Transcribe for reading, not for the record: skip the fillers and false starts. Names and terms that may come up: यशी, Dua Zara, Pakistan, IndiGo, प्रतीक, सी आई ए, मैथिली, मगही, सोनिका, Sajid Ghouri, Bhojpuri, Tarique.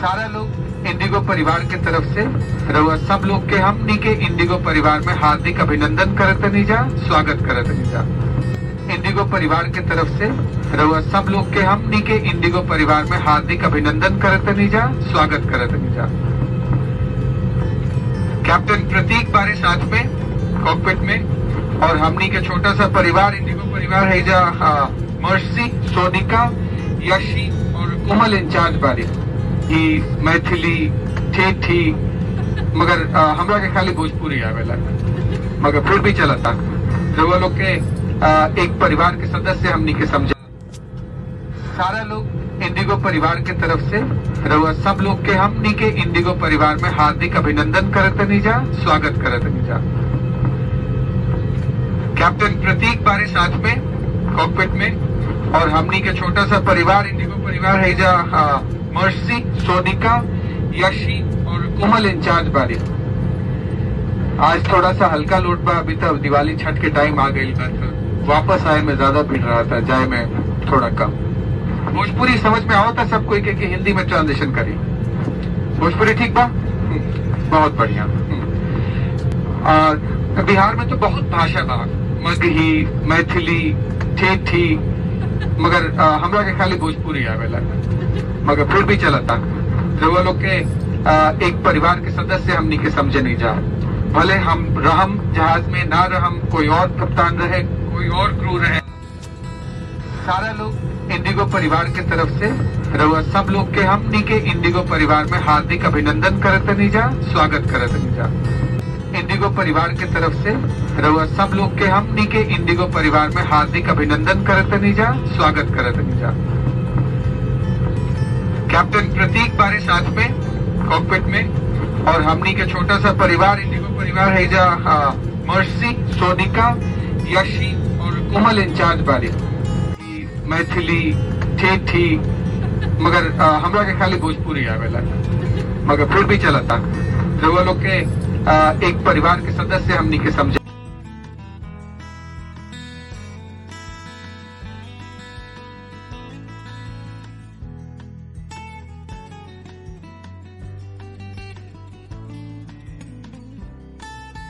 सारा लोग इंडिगो परिवार के तरफ से रउआ सब लोग के हमनी के इंडिगो परिवार में हार्दिक अभिनंदन करतनी जा, स्वागत करतनी जा। इंडिगो परिवार के तरफ से रउआ सब लोग के हमनी के इंडिगो परिवार में हार्दिक अभिनंदन करतनी जा, स्वागत करतनी जा। कैप्टन प्रतीक बारे साथ में कॉकपिट में और हमनी के छोटा सा परिवार इंडिगो परिवार है जा, मर्सी, सोनिका, यशी और कोमल इंचार्ज बारे मैथिली ठेठी मगर हमरा के खाली भोजपुरी आवेला मगर फिर भी चलता रउआ लोग के एक परिवार के सदस्य हमनी के समझा। सारा लोग इंडिगो परिवार के तरफ से रउआ सब लोग के हमनी के इंडिगो परिवार में हार्दिक अभिनंदन करतनी जा, स्वागत करतनी जा। कैप्टन प्रतीक बारे साथ में कॉकपिट में और हमनी के छोटा सा परिवार इंडिगो परिवार है जा, मर्सी, सोनिका, यशी और कोमल इंचार्ज बारे। आज थोड़ा सा हल्का लोड बा, अभी तक दिवाली छठ के टाइम आ गई, वापस आए में ज्यादा भीड़ रहा था, जाए में थोड़ा कम। भोजपुरी समझ में आओ था सब कोई के हिंदी में ट्रांजिशन करी। भोजपुरी ठीक बा, बहुत बढ़िया। और बिहार में तो बहुत भाषा बा, मगही, मैथिली, ठेठी मगर हमरा के खाली भोजपुरी आवेला मगर फिर भी चलता रउआ लोग के एक परिवार के सदस्य हमनी के समझे नहीं जा। भले हम रहम जहाज में ना रहम, कोई और कप्तान रहे, कोई और क्रू रहे, सारा लोग इंडिगो परिवार के तरफ से रउआ सब लोग के हमनी के इंडिगो परिवार में हार्दिक अभिनंदन करतनी जा, स्वागत करतनी जा। इंडिगो परिवार के तरफ से रउआ सब लोग के हमनी के इंडिगो परिवार में हार्दिक अभिनंदन करतनी जा, स्वागत करतनी जा। कैप्टन प्रतीक बारे साथ में कॉकपिट में और हमनी के छोटा सा परिवार इंडिगो परिवार है जा, मर्सी, सोनिका, यशी और कोमल इंचार्ज बारे मैथिली ठेठी मगर हमरा के खाली भोजपुरी आवेला मगर फिर भी चलता रउआ लोग के एक परिवार के सदस्य हमनी के समझे।